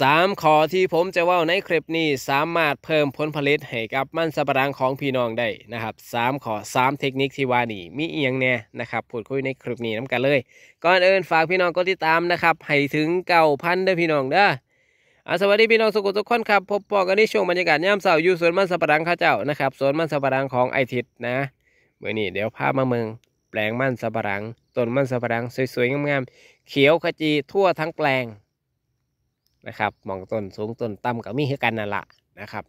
3 ข้อที่ผมจะว่าในคลิปนี้สามารถเพิ่มผลผลิตให้กับมันสำปะหลังของพี่น้องได้นะครับ3 ข้อ 3 เทคนิคที่ว่านี่มีอีกอย่างแน่นะครับพูดคุยในคลิปนี้น้ำกันเลยก่อนอื่นฝากพี่น้องกดติดตามนะครับให้ถึง 9,000 เด้อพี่น้องเด้อสวัสดีพี่น้องสุขุทุกคนครับพบปอกันในช่วงบรรยากาศยามเช้าอยู่สวนมันสำปะหลังข้าเจ้านะครับสวนมันสำปะหลังของไอทิดนะเมื่อนี้เดี๋ยวพามาเมืองแปลงมันสำปะหลังต้นมันสำปะหลังสวยๆงามๆเขียวขจีทั่วทั้งแปลงนะครับมองต้นสูงต้นต่ำก็มีให้กันนั่นแหละนะครับ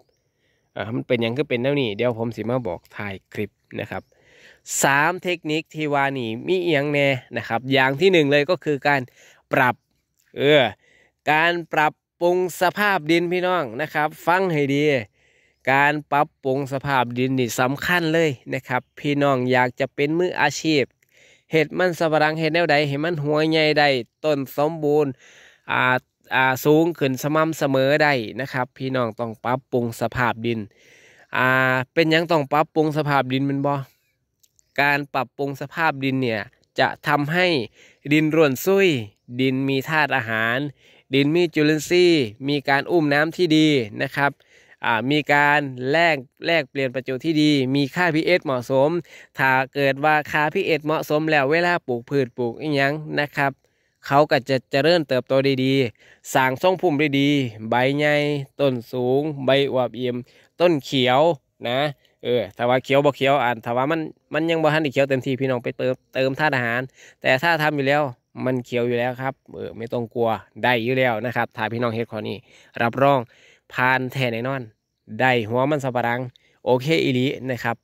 มันเป็นยังก็เป็นแล้วนี่เดี๋ยวผมสิมาบอกถ่ายคลิปนะครับ3เทคนิคที่ว่านี่มีอีกอย่างแน่นะครับอย่างที่1เลยก็คือการปรับการปรับปรุงสภาพดินพี่น้องนะครับฟังให้ดีการปรับปรุงสภาพดินนี่สำคัญเลยนะครับพี่น้องอยากจะเป็นมืออาชีพเห็ดมันสำปะหลังเห็ดแนวใดเห็ดมันหัวใหญ่ได้ต้นสมบูรณ์สูงขึ้นสม่ำเสมอได้นะครับพี่น้องต้องปรับปรุงสภาพดินเป็นยังต้องปรับปรุงสภาพดินมันบ่การปรับปรุงสภาพดินเนี่ยจะทำให้ดินร่วนซุยดินมีธาตุอาหารดินมีจุลินทรีย์มีการอุ้มน้ำที่ดีนะครับมีการแลกเปลี่ยนประจุที่ดีมีค่า pH เหมาะสมถ้าเกิดว่าค่า pH เหมาะสมแล้วเวลาปลูกพืชปลูกอีหยังนะครับเขาก็จะเจริญเติบโตดีๆสร้างทรงพุ่มดีๆใบใหญ่ต้นสูงใบอวบอิ่มต้นเขียวนะถ้าว่าเขียวบ่เขียวถ้าว่ามันยังบ่ทันได้เขียวเต็มที่พี่น้องไปเติมธาตุอาหารแต่ถ้าทำอยู่แล้วมันเขียวอยู่แล้วครับไม่ต้องกลัวได้อยู่แล้วนะครับถ้าพี่น้องเฮ็ดข้อนี้รับรองผ่านแท้แน่นอนได้หัวมันสำปะหลังโอเคอีหลีนะครับ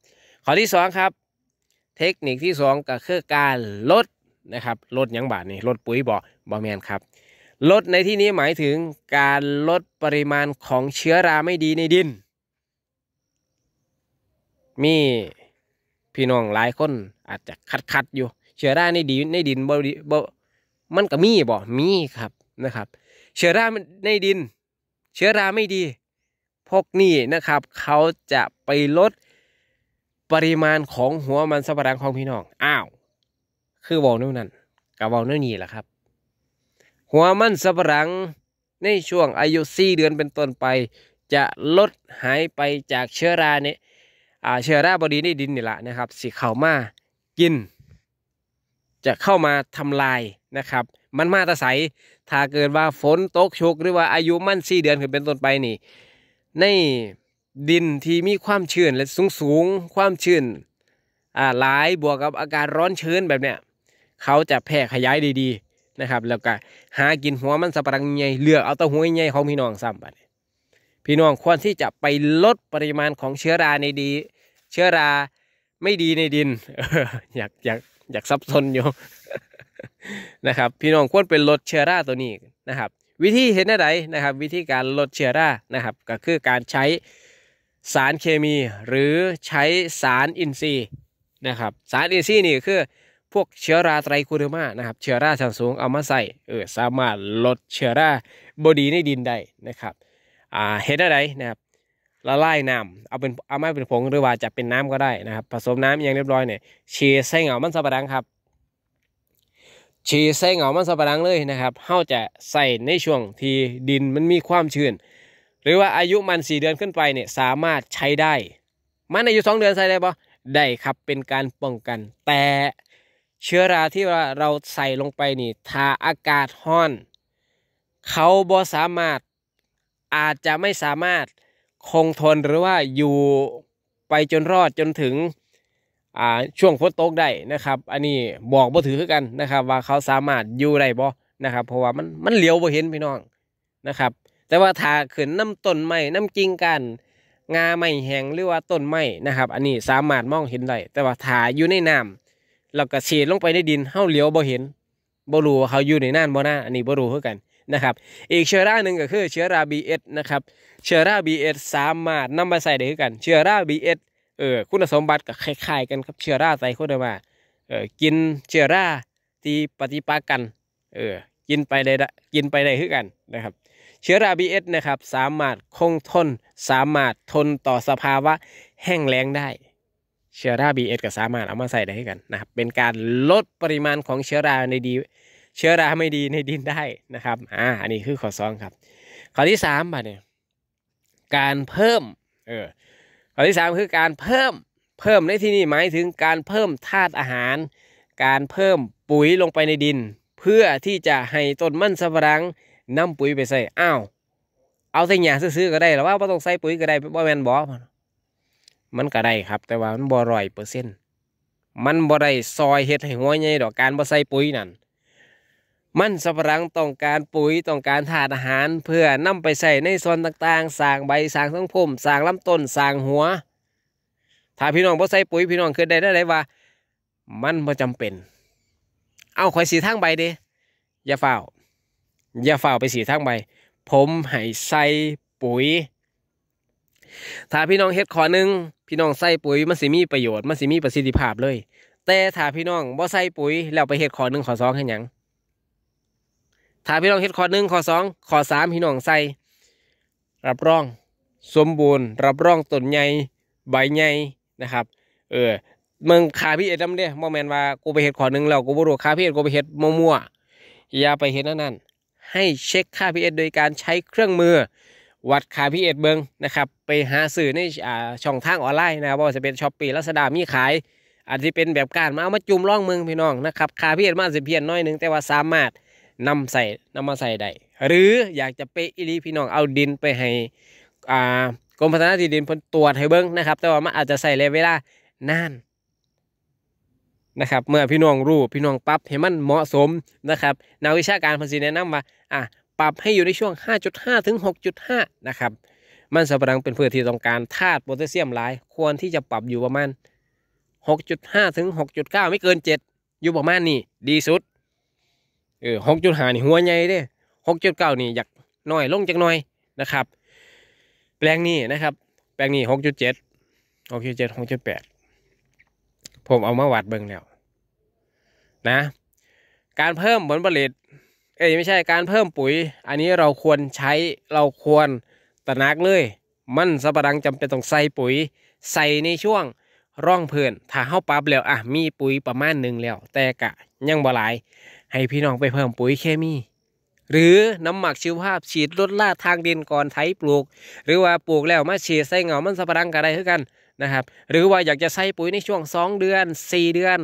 ข้อที่2ครับเทคนิคที่2ก็คือการลดนะครับลดยังบาทนี่ลดปุ๋ยบ่แม่นครับลดในที่นี้หมายถึงการลดปริมาณของเชื้อราไม่ดีในดินมีพี่น้องหลายคนอาจจะคัดอยู่เชื้อราในดินบ่มันก็มีบ่มีครับนะครับเชื้อราในดินเชื้อราไม่ดีพวกนี้นะครับเขาจะไปลดปริมาณของหัวมันสำปะหลังของพี่น้องอ้าวคือว่านั่นกับว่านี่แหละครับหัวมันสำปะหลังในช่วงอายุ4 เดือนเป็นต้นไปจะลดหายไปจากเชื้อราเนี่ยเชื้อราบดีในดินนี่แหละนะครับสิเข้ามากินจะเข้ามาทำลายนะครับมันมาตะไสถ้าเกิดว่าฝนตกชุกหรือว่าอายุมัน4 เดือนขึ้นเป็นต้นไปนี่ในดินที่มีความชื้นและสูงความชื้นหลายบวกกับอากาศร้อนชื้นแบบเนี้ยเขาจะแพร่ขยายดีๆนะครับแล้วก็หากินหัวมันสำปะหลังใหญ่เลือกเอาแต่หัวใหญ่ของพี่น้องซ้ำไปพี่น้องควรที่จะไปลดปริมาณของเชื้อราในดีเชื้อราไม่ดีในดินอยากซับซ้อนอยู่ นะครับพี่น้องควรไปลดเชื้อราตัวนี้นะครับวิธีเห็นอะไรนะครับวิธีการลดเชื้อรานะครับก็คือการใช้สารเคมีหรือใช้สารอินทรีย์นะครับสารอินทรีย์นี่คือพวกเชื้อราไตรคูเดอร์มานะครับเชื้อราชั้นสูงเอามาใส่สามารถลดเชื้อราบดีในดินได้นะครับเห็นอะไรนะครับละลายน้ำเอามาเป็นผงหรือว่าจะเป็นน้ำก็ได้นะครับผสมน้ำอย่างเรียบร้อยเนี่ยฉีดใส่เหงามันสำปะหลังครับฉีดใส่เหงามันสำปะหลังเลยนะครับเขาจะใส่ในช่วงที่ดินมันมีความชื้นหรือว่าอายุมัน4 เดือนขึ้นไปเนี่ยสามารถใช้ได้มันอายุ2 เดือนใส่ได้ปะได้ครับเป็นการป้องกันแต่เชื้อราที่เราใส่ลงไปนี่ถ้าอากาศร้อนเขาบ่สามารถอาจจะไม่สามารถคงทนหรือว่าอยู่ไปจนรอดจนถึงช่วงฝนตกได้นะครับอันนี้บอกบ่ถือกันนะครับว่าเขาสามารถอยู่ได้บ่นะครับเพราะว่ามันเหลียวบ่เห็นพี่น้องนะครับแต่ว่าถ้าขึ้นน้ำต้นไม้น้ำกิ่งก้านงาไม้แห้งหรือว่าต้นไม้นะครับอันนี้สามารถมองเห็นได้แต่ว่าถ้าอยู่ในน้ำแล้วก็ฉีดลงไปในดินเฮาเหลียวบ่เห็นบ่รู้ว่าเขาอยู่ในน้ำบ่นะอันนี้บ่รู้คือกันนะครับอีกเชื้อราหนึ่งก็คือเชื้อรา BS นะครับเชื้อรา BS สามารถนำมาใส่ได้ด้วยกันเชื้อรา BS คุณสมบัติก็คล้ายๆกันครับเชื้อราไตรคูเดอร์มากินเชื้อราที่ปฏิปักษ์กันกินไปได้ด้วยกันนะครับเชื้อรา BS นะครับสามารถคงทนสามารถทนต่อสภาวะแห้งแล้งได้เชื้อรา BS ก็สามารถเอามาใส่ได้ด้วยกันนะครับเป็นการลดปริมาณของเชื้อราในดินเชื้อราไม่ดีในดินได้นะครับอันนี้คือข้อ2ครับ ข้อที่สามบัดนี้การเพิ่มข้อที่สามคือการเพิ่มในที่นี้หมายถึงการเพิ่มธาตุอาหารการเพิ่มปุ๋ยลงไปในดินเพื่อที่จะให้ต้นมันสำปะหลังนำปุ๋ยไปใส่อ้าวเอาแต่หญ้าซื้อๆก็ได้หรือว่าไม่ต้องใส่ปุ๋ยก็ได้บ่แม่นบ่มันก็ได้ครับแต่ว่ามันบ่100%มันบ่ได้ซอยเฮ็ดให้หัวใหญ่ดอกการบ่ใส่ปุ๋ยนั่นมันสำปะหลังต้องการปุ๋ยต้องการธาตุอาหารเพื่อนำไปใส่ในส่วนต่างๆสร้างใบสร้างทั้งพุ่มสร้างลำต้นสร้างหัวถ้าพี่น้องบ่ใส่ปุ๋ยพี่น้องเคยได้ได้ว่ามันบ่จำเป็นเอาข่อยสีทางใบเด้อย่าเฝ้าไปสีทางใบผมให้ใส่ปุ๋ยถ้าพี่น้องเฮ็ดข้อหนึ่งพี่น้องใส่ปุ๋ยมันสิมีประโยชน์มันสิมีประสิทธิภาพเลยแต่ถ้าพี่น้องบ่ใส่ปุ๋ยแล้วไปเฮ็ดข้อหนึ่งข้อสองเฮ็ดหยังถ้าพี่น้องเฮ็ดข้อหนึ่งข้อสองข้อสามพี่น้องใส่รับรองสมบูรณ์รับรองต้นใหญ่ใบใหญ่นะครับมึงขาพี่เอ็ดน้ำเด้บ่แม่นว่ากูไปเฮ็ดข้อหนึ่งแล้วกูบ่รู้ขาพี่เอ็ดกูไปเฮ็ดมั่วๆอย่าไปเฮ็ดนั่นให้เช็คค่า pH โดยการใช้เครื่องมือวัดค่า pH เบิ้งนะครับไปหาสื่อในช่องทางออนไลน์นะครับว่าจะเป็นช้อปปี้ Lazada มีขายอาจจะเป็นแบบการมาเอามาจุ่มล่องเมืองพี่น้องนะครับค่า pH มันจะเพี้ยนน้อยนึงแต่ว่าสามารถนำมาใส่ได้หรืออยากจะเป๊ะอีหลีพี่น้องเอาดินไปให้กรมพัฒนาที่ดินเพิ่นตรวจให้เบิ้งนะครับแต่ว่ามันอาจจะใส่ระยะเวลานานนะครับเมื่อพี่น้องรู้พี่น้องปรับให้มันเหมาะสมนะครับนักวิชาการภาษีแนะนำมาปรับให้อยู่ในช่วง 5.5 ถึง 6.5 นะครับมันสำปะหลังเป็นพืชที่ต้องการธาตุโพแทสเซียมหลายควรที่จะปรับอยู่ประมาณ 6.5 ถึง 6.9 ไม่เกิน 7 อยู่ประมาณนี้ดีสุด6.5 นี่หัวใหญ่เด้ 6.9 นี่อยากน้อยลงจักหน่อยนะครับแปลงนี้นะครับแปลงนี้ 6.7 6.8 ผมเอามาวัดเบิ่งแล้วนะการเพิ่มผลผลิตไม่ใช่การเพิ่มปุ๋ยอันนี้เราควรใช้เราควรตระหนักเลยมันสำปะหลังจำเป็นต้องใส่ปุ๋ยใส่ในช่วงร่องพื้นถ้าเข้าปั๊บแล้วมีปุ๋ยประมาณหนึ่งแล้วแต่กะยังบ่หลายให้พี่น้องไปเพิ่มปุ๋ยเคมีหรือน้ำหมักชีวภาพฉีดลดลาดทางดินก่อนไถปลูกหรือว่าปลูกแล้วมาฉีดใส่เงามันสำปะหลังก็ได้เท่ากันนะครับหรือว่าอยากจะใส่ปุ๋ยในช่วง2เดือน4เดือน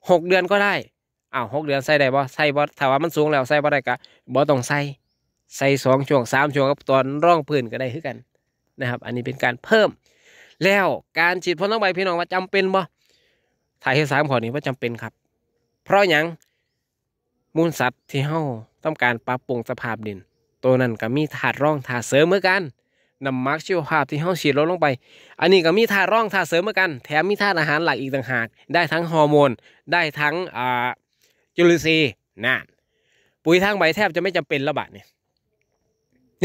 6เดือนก็ได้6 เดือนใส่ได้บ่ใส่บ่ถ้าว่ามันสูงแล้วใส่บ่ได้ก็บ่ต้องใส่2ช่วง3ช่วงกับตอนร่องพื้นก็ได้คือกันนะครับอันนี้เป็นการเพิ่มแล้วการฉีดพ่นทั้งใบพี่น้องว่าจำเป็นบ่ถ้าเฮ็ด3ข้อนี้บ่จำเป็นครับเพราะหยังมูลสัตว์ที่เฮาทำการปรับปรุงสภาพดินตัวนั้นก็มีธาตุรองธาตุเสริมเหมือนกันน้ำหมักชีวภาพที่เฮาฉีดลดลงไปอันนี้ก็มีธาตุรองธาตุเสริมเหมือนกันแถมมีธาตุอาหารหลักอีกต่างหากได้ทั้งฮอร์โมนได้ทั้งจุลินทรีย์นั่นปุ๋ยทางใบแทบจะไม่จำเป็นแล้วบาทเนี่ย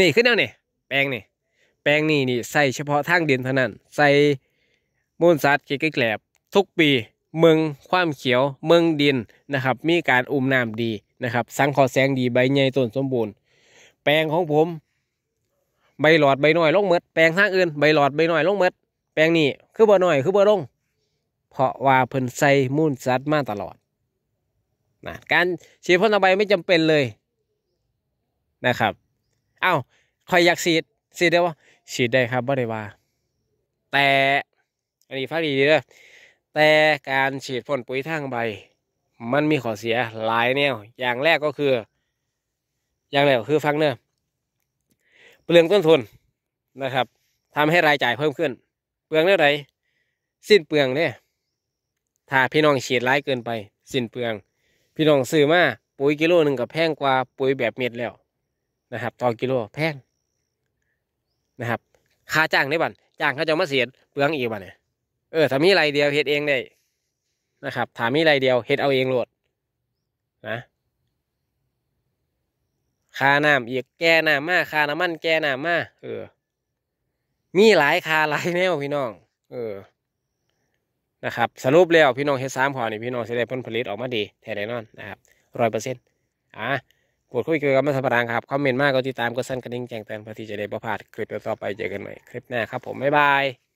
นี่ขึ้นแล้วเนี่ยแปลงนี่ใส่เฉพาะทางดินเท่านั้นใส่มูลสัตว์ขี้ไก่แกลบทุกปีเมืองความเขียวเมืองดินนะครับมีการอุ้มน้ำดีนะครับสังเคราะห์แสงดีใบใหญ่ต้นสมบูรณ์แปลงของผมใบหลอดใบน้อยลงเมดแปลงทางอื่นใบหลอดใบน้อยลงเมดแปลงนี่คือบ่น้อยคือบ่ลงเพราะว่าเพิ่นใส่มูลสัตว์มาตลอดการฉีดพ่นใบไม่จำเป็นเลยนะครับคอยอยากฉีดได้ว่าฉีดได้ครับบ่ได้ว่าแต่อันนี้ฟังดีๆนะแต่การฉีดพ่นปุ๋ยทางใบมันมีข้อเสียหลายแนวอย่างแรกก็คือฟังเนอะเปลืองต้นทุนนะครับทำให้รายจ่ายเพิ่มขึ้นเปลืองเท่าไหร่สิ้นเปลืองเนี่ยถ้าพี่น้องฉีดหลายเกินไปสิ้นเปลืองพี่น้องซื้อมาปุ๋ยกิโลหนึ่งกับแพงกว่าปุ๋ยแบบเม็ดแล้วนะครับต่อกิโลแพงนะครับค่าจ้างได้บั่นจ้างเขาจะมาเสียเปลืองอีกบั่นเนี่ยถ้ามีไรเดียวเฮ็ดเองได้นะครับถ้ามีไรเดียวเฮ็ดเอาเองโหลดนะค่าน้ำอีกแก่น้ำมาค่าน้ำมันแก่น้ำมามีหลายค่าหลายแนวพี่น้องนะครับสรุปแล้วพี่น้องเฮ็ด3 ข้อนี่พี่น้องจะได้ผลผลิตออกมาดีแท้แน่นอนนะครับ 100% ปวดคุยเกี่ยวกับมันสำปะหลังครับคอมเมนต์มากก็ติดตามก็สั่นกระดิ่งแจ้งเตือนเพื่อที่จะได้บ่พลาดคลิปต่อไปเจอกันใหม่คลิปหน้าครับผมบ๊ายบาย